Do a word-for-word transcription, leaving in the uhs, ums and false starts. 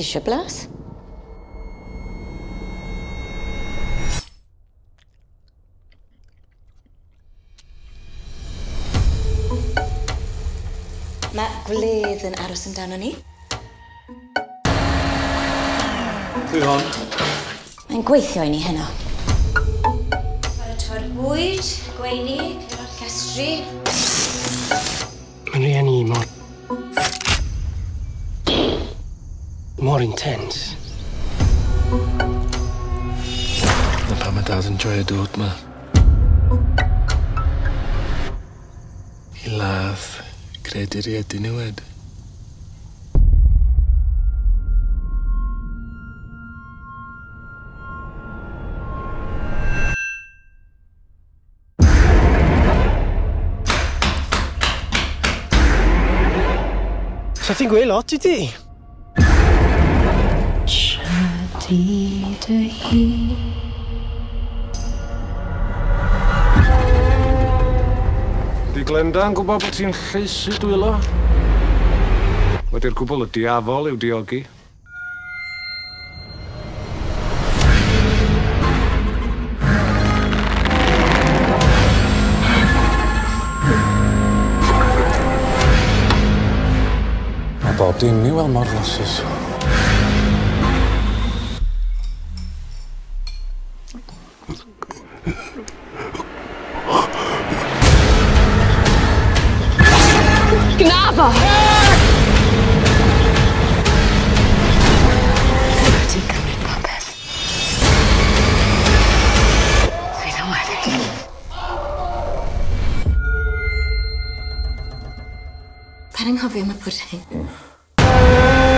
eisiau blas. Mae gwledd yn aros yn dan o'n ni. Pwy hon? Mae'n gweithio i ni heno. Paratoi'r bwyd, gweini, cyrra'r llestri. Mae'n rhieni mor... mor intense. Mae pam a dad yn joio dod ma. I ladd. Credu'r iedyn i wed. So ti'n gweud lot i ti? Siadi dy hi. Di Glenda yn gwybod bod ti'n lleisi dwylo? Wedi'r gwbl y diafol yw diogi. Mae bob dim i weld mor flasus. Gnafo! Mae ti'n cymryd popeth. Dwi'n aweddi. Pa'n anghofio am y pwdin.